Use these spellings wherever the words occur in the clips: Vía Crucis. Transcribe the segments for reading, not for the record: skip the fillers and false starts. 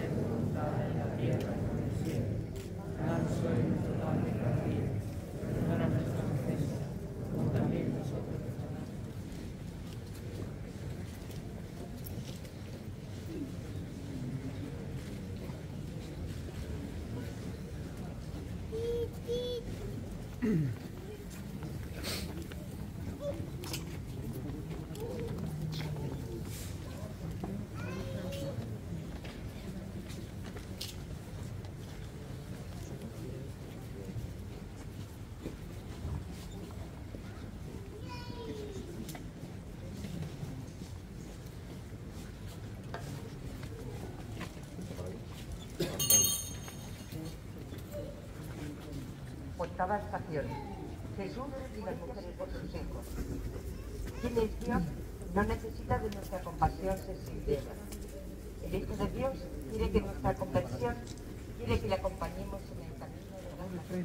ser contada en la tierra como en el cielo. Danos hoy nuestro pan de cada día. Perdona nuestras ofensas, como también nosotros perdonamos. Octava estación. Jesús y las mujeres por sus hijos. Quien es Dios no necesita de nuestra compasión sincera. El Hijo de Dios quiere que nuestra conversión, quiere que le acompañemos en el camino de la fe.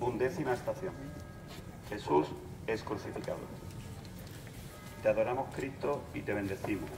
undécima estación. Jesús es crucificado. Te adoramos, Cristo, y te bendecimos.